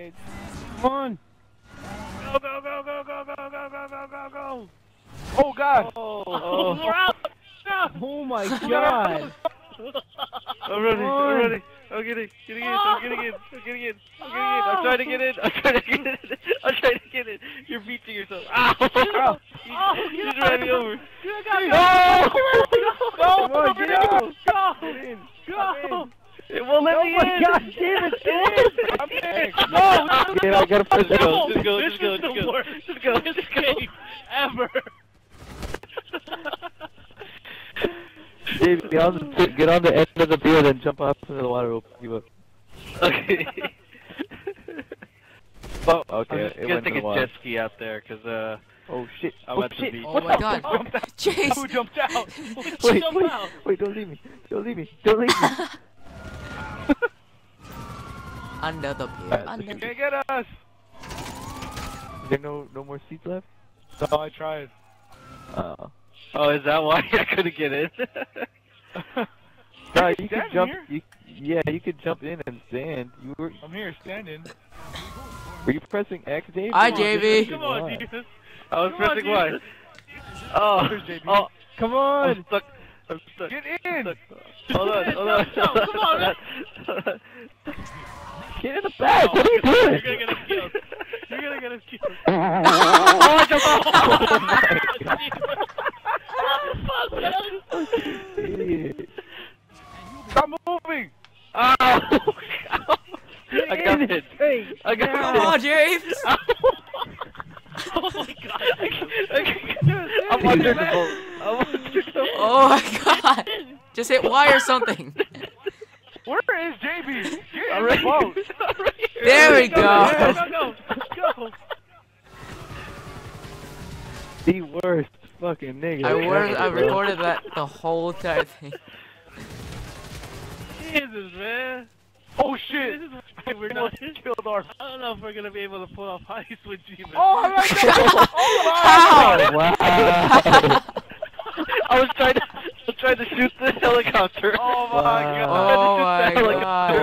Wait. Come on. Go, go, go, go, go, go, go, go, go, go, go. Oh, God. Oh, oh. We're out. Oh, my God. I'm running. I'm running. I'm getting in. I'm getting in. I'm getting in. I'm trying to get in. I'm trying to get in. I'm trying to get in. You're beating yourself. Ow. Ow. He's running over. Go. Go. Go. Go. It won't let me in. Oh, my God. Damn it. I'm in. No. Get out. I got to first go. Just go. Just go. Just go. Just go. Just go. Ever. Dave, get on the end of the pier, then jump up into the water. We'll give up. Okay. Oh, okay. I'm gonna take a jet ski out there, cause oh shit! I'm at the beach. Oh my God! Chase! Who jumped out? Wait, wait, wait! Don't leave me! Don't leave me! Don't leave me! Under the pier. You can't get us. Is there no more seats left? No, I tried. Oh. Oh, is that why I couldn't get in? No, you could jump. Yeah, you could jump in and stand. I'm here standing. Were you pressing X, Dave? Hi, JB. Come on, Jesus. I was pressing Y. Oh, oh, come on. I'm stuck. I'm stuck. Get in. I'm stuck. Hold on, hold on. No, come on. Get in the back. What are you doing? You're gonna get us killed. You're gonna get us killed. Oh, I jumped off. Oh my God. Stop moving! Oh, I got it! I got it! Come on, James! Oh my God! I'm under the boat! Oh my God! Just hit Y or something! Where is JB? You're in the boat! There we go! Go, go, go! The worst fucking nigga. I recorded that the whole entire thing. Jesus, man. Oh shit. This is we're not killed our. I don't know if we're gonna be able to pull off heist with G-Man. Oh my God! Oh wow! I was trying to shoot the helicopter. Oh my God! Oh my God! Of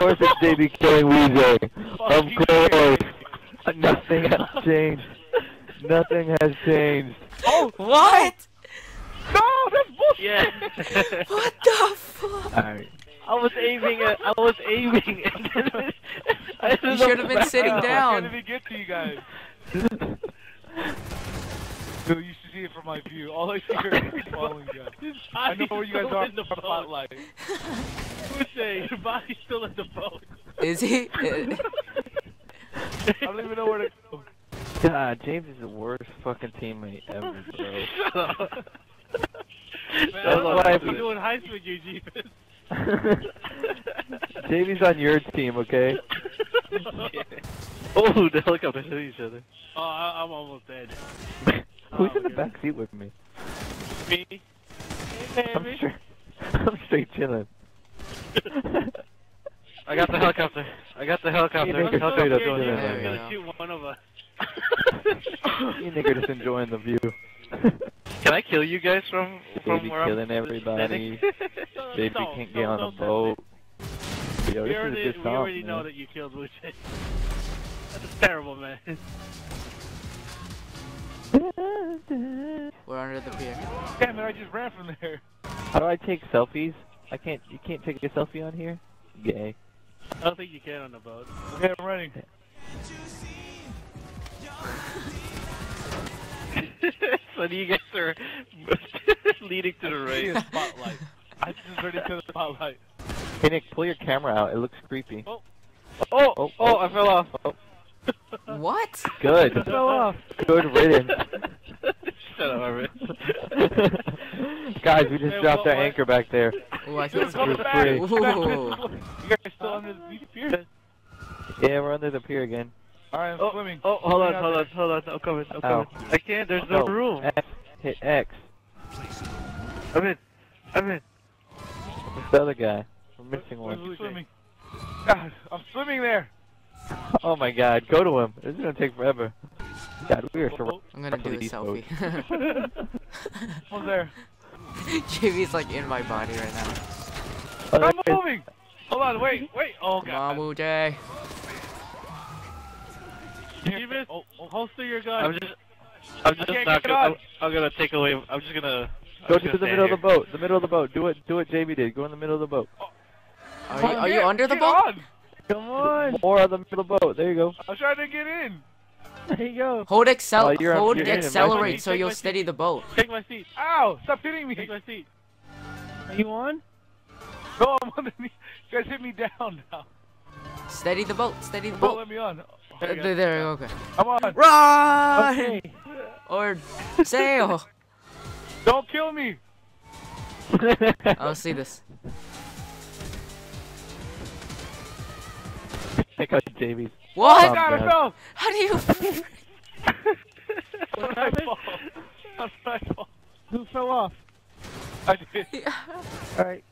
course it's JB killing Weezer. Of course. Nothing has changed. Nothing has changed. Oh, what? No, that's bullshit. Yeah. What the fuck? All right. I was aiming. You should have been sitting down. Let me get to you guys. Dude, you should see it from my view. All I see is falling guys. I know where you guys are in the spotlight. Who's saying your body's still in the boat? Is he? I don't even know where to go. God, James is the worst fucking teammate ever, bro. Shut up. Man, I don't know why I'm doing heist with you, Jeebus. Jamie's on your team, okay? Oh, the helicopter hit each other. Oh, I'm almost dead. Who's in the back seat with me? Me. Hey, I'm straight chilling. I got the helicopter. You niggas straight up doing it. I'm gonna shoot one of us. You niggas just enjoying the view. Can I kill you guys from where I'm killing everybody? Baby can't get on a boat. Yo, we already know that you killed Luce. That's terrible, man. We're under the pier. Damn it! I just ran from there. How do I take selfies? I can't. You can't take a selfie on here. Gay. I don't think you can on the boat. Okay, I'm running. So you guys are leading to the right. Spotlight. I just ready to the spotlight. Hey Nick, pull your camera out. It looks creepy. Oh, oh, oh! Oh, I fell off. Oh. What? Good. I fell off. Good riddance. Shut up, Arvin. Guys, we just dropped our anchor back there. Oh, I think it's group three. You guys are still under the pier? Yeah, we're under the pier again. Alright, I'm swimming. Oh, hold on. I'm coming. I'm coming. I can't. There's no room. X. Hit X. I'm in. What's the other guy? We're missing one. Swimming. God, I'm swimming there. Oh my God, go to him. This is gonna take forever. God, we are surrounded. I'm gonna do a selfie. What's there? JB's like in my body right now. I'm moving. Hold on, wait. Oh God. Mamu Day. Davis, holster your gun. I'm just gonna go to the middle of the boat. The middle of the boat. Do it. Jamie did. Go in the middle of the boat. Oh. Are you under the boat? On. Come on. Or on the middle of the boat. There you go. I'm trying to get in. There you go. Hold accelerate so you'll steady the boat. Take my seat. Ow! Stop hitting me. Take my seat. Are you on? No, I'm underneath. You guys hit me down now. Steady the boat. Steady the boat. Don't let me on. Oh, there. Okay. I'm on. Run! Okay. Or sail. Don't kill me. I'll see this. Check out Jamie's. What? I got myself. How do you? That's my fault. Who fell off? I did. Yeah. All right.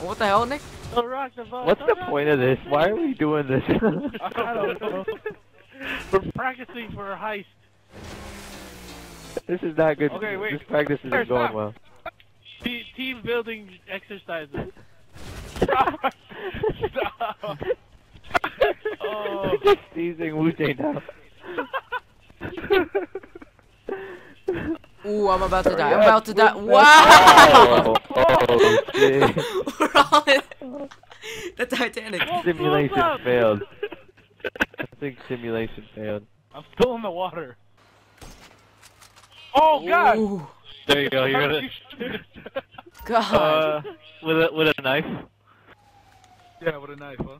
What the hell, Nick? Don't rock the boat. What's the point of this? Why are we doing this? I don't know. We're practicing for a heist. This is not good. Okay, wait. This practice isn't going well. Team building exercises. Stop! Stop! Oh. I'm just seizing Wu-Tang now. Ooh, I'm about to die. I'm about to die. Wow! Oh, shit. We're all in. The Titanic. Simulation failed. I think simulation failed. I'm still in the water. Oh God! Ooh. There you go. You're gonna. God. With a knife. Yeah, with a knife, huh?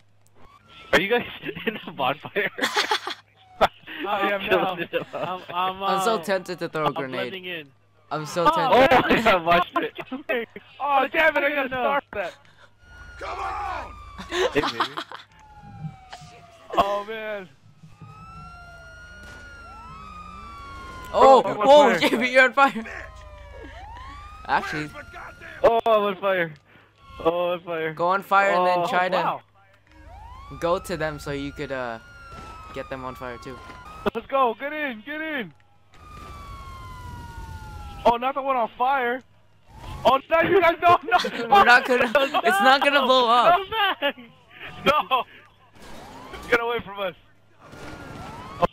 Are you guys in a bonfire? I'm so tempted to throw a grenade. I'm so tempted. Oh, yeah, I watched it. Oh damn it! I gotta start that. Come on! Hey, baby. Oh man. Oh, whoa, Jamie, you're on fire! Actually. Oh, I'm on fire. Oh, I'm on fire. Go on fire and then try to go to them so you could get them on fire too. Let's go, get in, get in! Oh, not the one on fire! Oh, no, you guys, no! We're not gonna, it's not gonna blow up! No! Get away from us!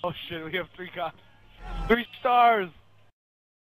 Oh shit, we have 3 cops. 3 stars!